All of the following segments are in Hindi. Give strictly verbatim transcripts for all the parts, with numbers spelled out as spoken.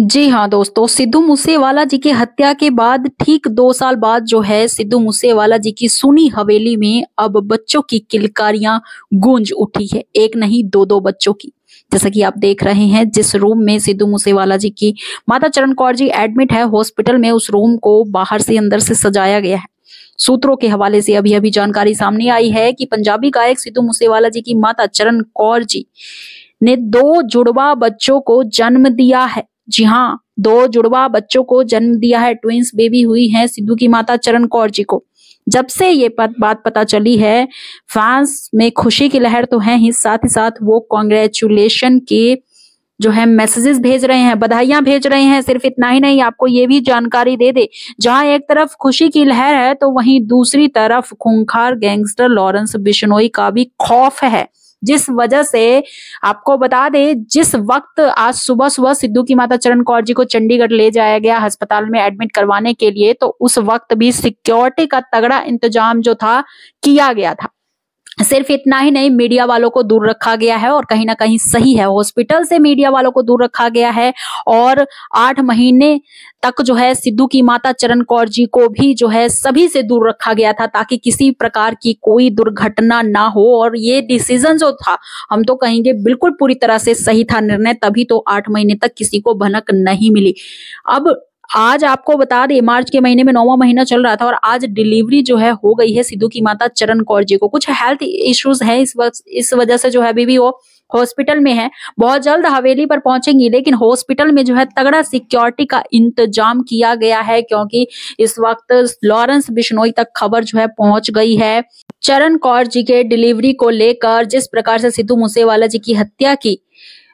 जी हाँ दोस्तों, सिद्धू मूसेवाला जी की हत्या के बाद ठीक दो साल बाद जो है सिद्धू मूसेवाला जी की सुनी हवेली में अब बच्चों की किलकारियां गूंज उठी है। एक नहीं दो दो बच्चों की, जैसा कि आप देख रहे हैं जिस रूम में सिद्धू मूसेवाला जी की माता चरण कौर जी एडमिट है हॉस्पिटल में, उस रूम को बाहर से अंदर से सजाया गया है। सूत्रों के हवाले से अभी अभी जानकारी सामने आई है कि पंजाबी गायक सिद्धू मूसेवाला जी की माता चरण कौर जी ने दो जुड़वा बच्चों को जन्म दिया है। जी हाँ, दो जुड़वा बच्चों को जन्म दिया है, ट्विंस बेबी हुई है सिद्धू की माता चरण कौर जी को। जब से ये पत, बात पता चली है, फैंस में खुशी की लहर तो है ही, साथ ही साथ वो कॉन्ग्रेचुलेशन के जो है मैसेजेस भेज रहे हैं, बधाइयां भेज रहे हैं। सिर्फ इतना ही नहीं, आपको ये भी जानकारी दे दे, जहां एक तरफ खुशी की लहर है तो वहीं दूसरी तरफ खूंखार गैंगस्टर लॉरेंस बिश्नोई का भी खौफ है, जिस वजह से आपको बता दे, जिस वक्त आज सुबह सुबह सिद्धू की माता चरण कौर जी को चंडीगढ़ ले जाया गया अस्पताल में एडमिट करवाने के लिए, तो उस वक्त भी सिक्योरिटी का तगड़ा इंतजाम जो था किया गया था। सिर्फ इतना ही नहीं, मीडिया वालों को दूर रखा गया है और कहीं ना कहीं सही है, हॉस्पिटल से मीडिया वालों को दूर रखा गया है और आठ महीने तक जो है सिद्धू की माता चरण कौर जी को भी जो है सभी से दूर रखा गया था, ताकि किसी प्रकार की कोई दुर्घटना ना हो। और ये डिसीजन जो था, हम तो कहेंगे बिल्कुल पूरी तरह से सही था निर्णय, तभी तो आठ महीने तक किसी को भनक नहीं मिली। अब आज आपको बता दें, मार्च के महीने में नौवां महीना चल रहा था और आज डिलीवरी जो है हो गई है सिद्धू की माता चरण कौर जी को। कुछ हेल्थ इश्यूज है, इस वक्त इस वजह से जो है अभी भी वो हॉस्पिटल में है, बहुत जल्द हवेली पर पहुंचेंगी। लेकिन हॉस्पिटल में जो है तगड़ा सिक्योरिटी का इंतजाम किया गया है, क्योंकि इस वक्त लॉरेंस बिश्नोई तक खबर जो है पहुंच गई है चरण कौर जी के डिलीवरी को लेकर। जिस प्रकार से सिद्धू मूसेवाला जी की हत्या की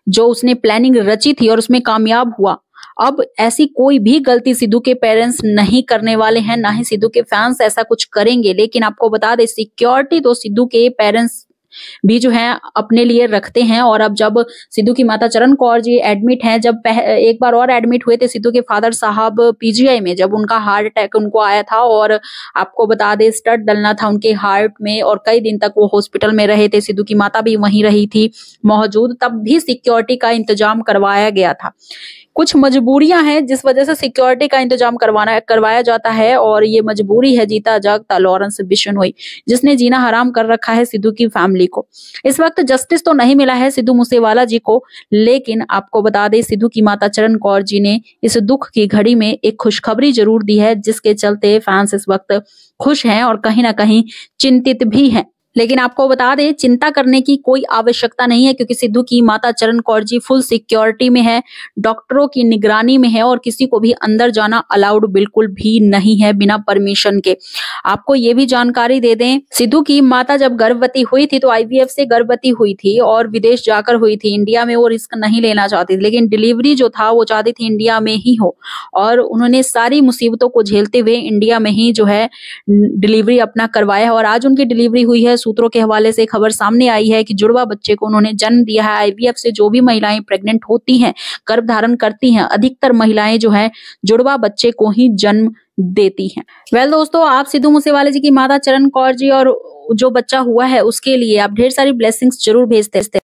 जो उसने प्लानिंग रची थी और उसमें कामयाब हुआ, अब ऐसी कोई भी गलती सिद्धू के पेरेंट्स नहीं करने वाले हैं, ना ही सिद्धू के फैंस ऐसा कुछ करेंगे। लेकिन आपको बता दें, सिक्योरिटी तो सिद्धू के पेरेंट्स भी जो है अपने लिए रखते हैं। और अब जब सिद्धू की माता चरण कौर जी एडमिट हैं, जब एक बार और एडमिट हुए थे सिद्धू के फादर साहब पीजीआई में, जब उनका हार्ट अटैक उनको आया था और आपको बता दें स्टड डलना था उनके हार्ट में और कई दिन तक वो हॉस्पिटल में रहे थे, सिद्धू की माता भी वहीं रही थी मौजूद, तब भी सिक्योरिटी का इंतजाम करवाया गया था। कुछ मजबूरियां हैं जिस वजह से सिक्योरिटी का इंतजाम करवाना करवाया जाता है और ये मजबूरी है जीता जागता लॉरेंस बिश्नोई, जिसने जीना हराम कर रखा है सिद्धू की फैमिली को। इस वक्त जस्टिस तो नहीं मिला है सिद्धू मूसेवाला जी को, लेकिन आपको बता दें सिद्धू की माता चरण कौर जी ने इस दुख की घड़ी में एक खुशखबरी जरूर दी है, जिसके चलते फैंस इस वक्त खुश हैं और कहीं ना कहीं चिंतित भी हैं। लेकिन आपको बता दें, चिंता करने की कोई आवश्यकता नहीं है, क्योंकि सिद्धू की माता चरण कौर जी फुल सिक्योरिटी में है, डॉक्टरों की निगरानी में है और किसी को भी अंदर जाना अलाउड बिल्कुल भी नहीं है बिना परमिशन के। आपको ये भी जानकारी दे दें, सिद्धू की माता जब गर्भवती हुई थी तो आईवीएफ से गर्भवती हुई थी और विदेश जाकर हुई थी, इंडिया में वो रिस्क नहीं लेना चाहती थी। लेकिन डिलीवरी जो था वो चाहती थी इंडिया में ही हो और उन्होंने सारी मुसीबतों को झेलते हुए इंडिया में ही जो है डिलीवरी अपना करवाया है और आज उनकी डिलीवरी हुई है। सूत्रों के हवाले से खबर सामने आई है कि जुड़वा बच्चे को उन्होंने जन्म दिया है। आईवीएफ से जो भी महिलाएं प्रेग्नेंट होती हैं, गर्भ धारण करती हैं, अधिकतर महिलाएं जो है जुड़वा बच्चे को ही जन्म देती हैं। वेल दोस्तों, आप सिद्धू मूसेवाला जी की माता चरण कौर जी और जो बच्चा हुआ है उसके लिए आप ढेर सारी ब्लेसिंग्स जरूर भेजते हैं।